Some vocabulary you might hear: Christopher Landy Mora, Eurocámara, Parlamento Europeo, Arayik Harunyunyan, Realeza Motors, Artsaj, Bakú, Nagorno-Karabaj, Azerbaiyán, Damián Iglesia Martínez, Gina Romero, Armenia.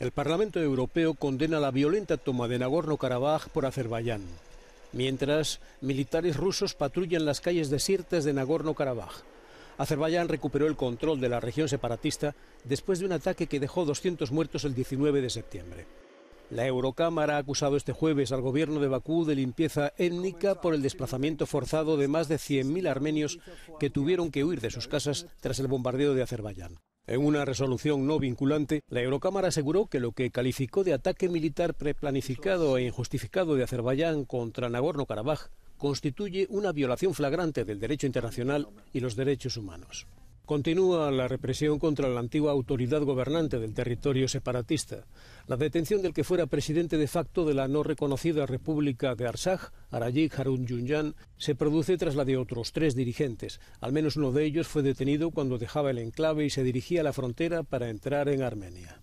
El Parlamento Europeo condena la violenta toma de Nagorno-Karabaj por Azerbaiyán, mientras militares rusos patrullan las calles desiertas de Nagorno-Karabaj. Azerbaiyán recuperó el control de la región separatista después de un ataque que dejó 200 muertos el 19 de septiembre. La Eurocámara ha acusado este jueves al gobierno de Bakú de limpieza étnica por el desplazamiento forzado de más de 100.000 armenios que tuvieron que huir de sus casas tras el bombardeo de Azerbaiyán. En una resolución no vinculante, la Eurocámara aseguró que lo que calificó de ataque militar preplanificado e injustificado de Azerbaiyán contra Nagorno-Karabaj constituye una violación flagrante del derecho internacional y los derechos humanos. Continúa la represión contra la antigua autoridad gobernante del territorio separatista. La detención del que fuera presidente de facto de la no reconocida República de Artsaj, Arayik Harunyunyan, se produce tras la de otros tres dirigentes. Al menos uno de ellos fue detenido cuando dejaba el enclave y se dirigía a la frontera para entrar en Armenia.